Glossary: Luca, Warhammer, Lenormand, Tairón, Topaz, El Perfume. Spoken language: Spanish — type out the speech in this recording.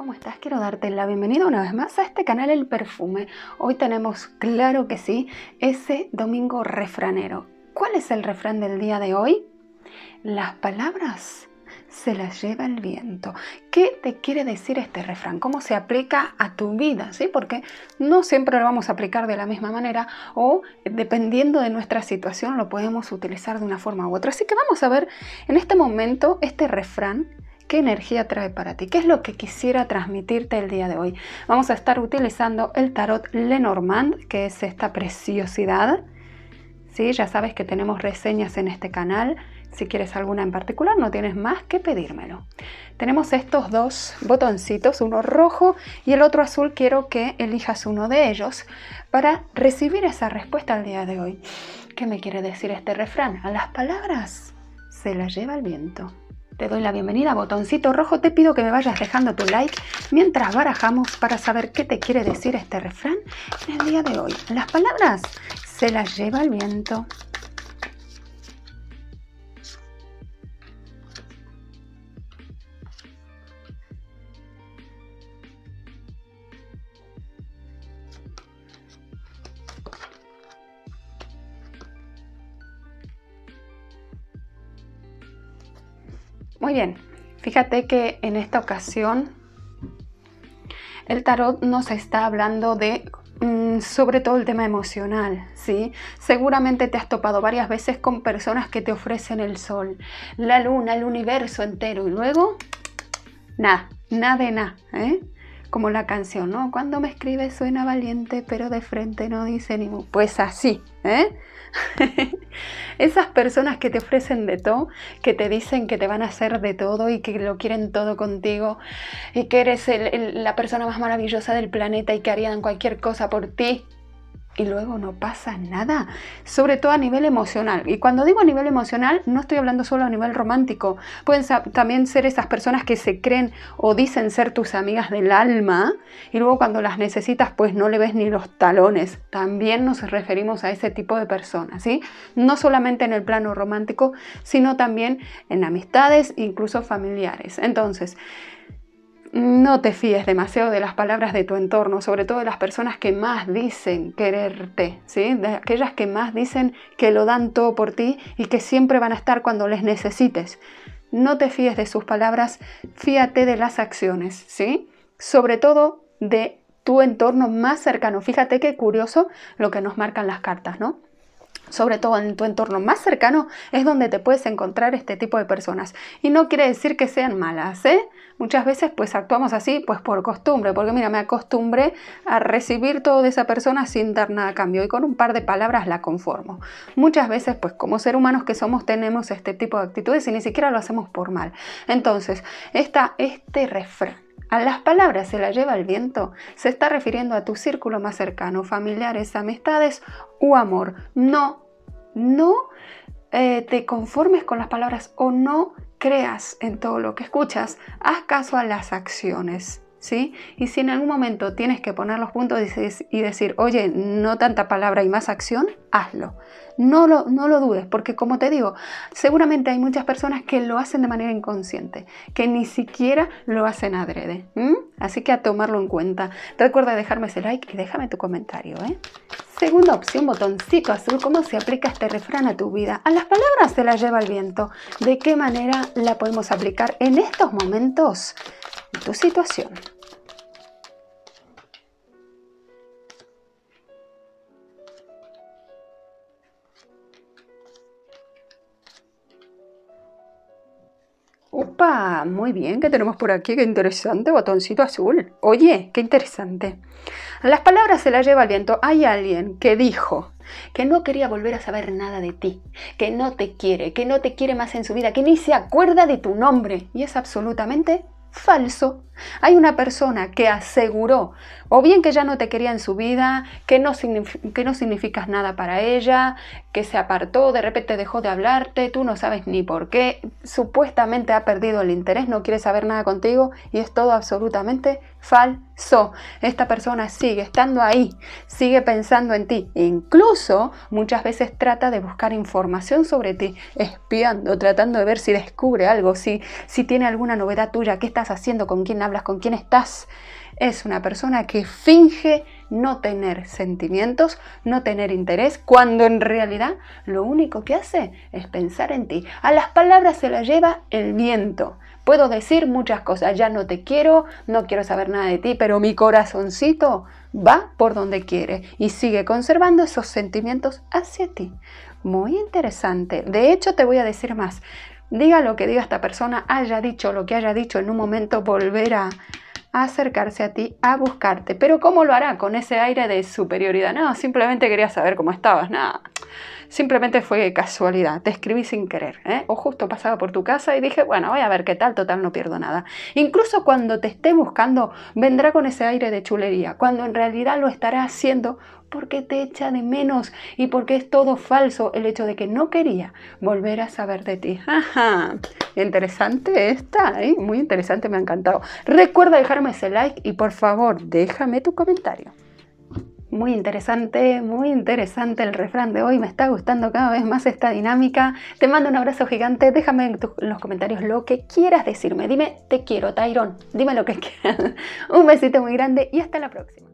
¿Cómo estás? Quiero darte la bienvenida una vez más a este canal El Perfume. Hoy tenemos, claro que sí, ese domingo refranero. ¿Cuál es el refrán del día de hoy? Las palabras se las lleva el viento. ¿Qué te quiere decir este refrán? ¿Cómo se aplica a tu vida? ¿Sí? Porque no siempre lo vamos a aplicar de la misma manera o dependiendo de nuestra situación lo podemos utilizar de una forma u otra. Así que vamos a ver en este momento este refrán. ¿Qué energía trae para ti? ¿Qué es lo que quisiera transmitirte el día de hoy? Vamos a estar utilizando el tarot Lenormand, que es esta preciosidad. ¿Sí? Ya sabes que tenemos reseñas en este canal. Si quieres alguna en particular, no tienes más que pedírmelo. Tenemos estos dos botoncitos, uno rojo y el otro azul. Quiero que elijas uno de ellos para recibir esa respuesta el día de hoy. ¿Qué me quiere decir este refrán? A las palabras se las lleva el viento. Te doy la bienvenida, botoncito rojo. Te pido que me vayas dejando tu like mientras barajamos para saber qué te quiere decir este refrán en el día de hoy. Las palabras se las lleva el viento. Muy bien, fíjate que en esta ocasión el tarot nos está hablando de sobre todo el tema emocional, ¿sí? Seguramente te has topado varias veces con personas que te ofrecen el sol, la luna, el universo entero y luego nada, nada de nada, ¿eh? Como la canción, ¿no? Cuando me escribe suena valiente, pero de frente no dice ni mu. Pues así, ¿eh? Esas personas que te ofrecen de todo, que te dicen que te van a hacer de todo y que lo quieren todo contigo y que eres la persona más maravillosa del planeta y que harían cualquier cosa por ti y luego no pasa nada, sobre todo a nivel emocional. Y cuando digo a nivel emocional no estoy hablando solo a nivel romántico, pueden también ser esas personas que se creen o dicen ser tus amigas del alma y luego cuando las necesitas pues no le ves ni los talones. También nos referimos a ese tipo de personas, ¿sí? No solamente en el plano romántico sino también en amistades, incluso familiares. Entonces no te fíes demasiado de las palabras de tu entorno, sobre todo de las personas que más dicen quererte, ¿sí? De aquellas que más dicen que lo dan todo por ti y que siempre van a estar cuando les necesites. No te fíes de sus palabras, fíate de las acciones, ¿sí? Sobre todo de tu entorno más cercano. Fíjate qué curioso lo que nos marcan las cartas, ¿no? Sobre todo en tu entorno más cercano es donde te puedes encontrar este tipo de personas. Y no quiere decir que sean malas, ¿eh? Muchas veces pues actuamos así pues por costumbre, porque mira, me acostumbré a recibir todo de esa persona sin dar nada a cambio y con un par de palabras la conformo. Muchas veces pues como seres humanos que somos tenemos este tipo de actitudes y ni siquiera lo hacemos por mal. Entonces, este refrán, a las palabras se las lleva el viento, se está refiriendo a tu círculo más cercano, familiares, amistades u amor. No te conformes con las palabras o no creas en todo lo que escuchas, haz caso a las acciones, ¿sí? Y si en algún momento tienes que poner los puntos y decir, oye, no tanta palabra y más acción, hazlo. No lo dudes, porque como te digo, seguramente hay muchas personas que lo hacen de manera inconsciente, que ni siquiera lo hacen adrede. Así que a tomarlo en cuenta. Recuerda dejarme ese like y déjame tu comentario, ¿eh? Segunda opción, botoncito azul. ¿Cómo se aplica este refrán a tu vida? A las palabras se las lleva el viento. ¿De qué manera la podemos aplicar en estos momentos en tu situación? ¡Opa! Muy bien, ¿qué tenemos por aquí? ¡Qué interesante! Botoncito azul. Oye, qué interesante. Las palabras se las lleva el viento. Hay alguien que dijo que no quería volver a saber nada de ti, que no te quiere, más en su vida, que ni se acuerda de tu nombre. Y es absolutamente falso. Hay una persona que aseguró o bien que ya no te quería en su vida, que no significas nada para ella, que se apartó, de repente dejó de hablarte, tú no sabes ni por qué, supuestamente ha perdido el interés, no quiere saber nada contigo y es todo absolutamente Falso. Esta persona sigue estando ahí, sigue pensando en ti. Incluso muchas veces trata de buscar información sobre ti, espiando, tratando de ver si descubre algo, si tiene alguna novedad tuya, qué estás haciendo, con quién hablas, con quién estás. Es una persona que finge no tener sentimientos, no tener interés, cuando en realidad lo único que hace es pensar en ti. A las palabras se las lleva el viento. Puedo decir muchas cosas, ya no te quiero, no quiero saber nada de ti, pero mi corazoncito va por donde quiere y sigue conservando esos sentimientos hacia ti. Muy interesante. De hecho, te voy a decir más. Diga lo que diga esta persona, haya dicho lo que haya dicho, en un momento volverá a acercarse a ti, a buscarte. Pero ¿cómo lo hará? Con ese aire de superioridad. No, simplemente quería saber cómo estabas. No, simplemente fue casualidad. Te escribí sin querer, ¿eh? O justo pasaba por tu casa y dije, bueno, voy a ver qué tal, total no pierdo nada. Incluso cuando te esté buscando, vendrá con ese aire de chulería, cuando en realidad lo estará haciendo porque te echa de menos y porque es todo falso el hecho de que no quería volver a saber de ti. Ajá. Interesante esta, ¿eh? Muy interesante, me ha encantado. Recuerda dejarme ese like y por favor déjame tu comentario. Muy interesante el refrán de hoy. Me está gustando cada vez más esta dinámica. Te mando un abrazo gigante. Déjame en los comentarios lo que quieras decirme. Dime te quiero, Tairón. Dime lo que quieras. Un besito muy grande y hasta la próxima.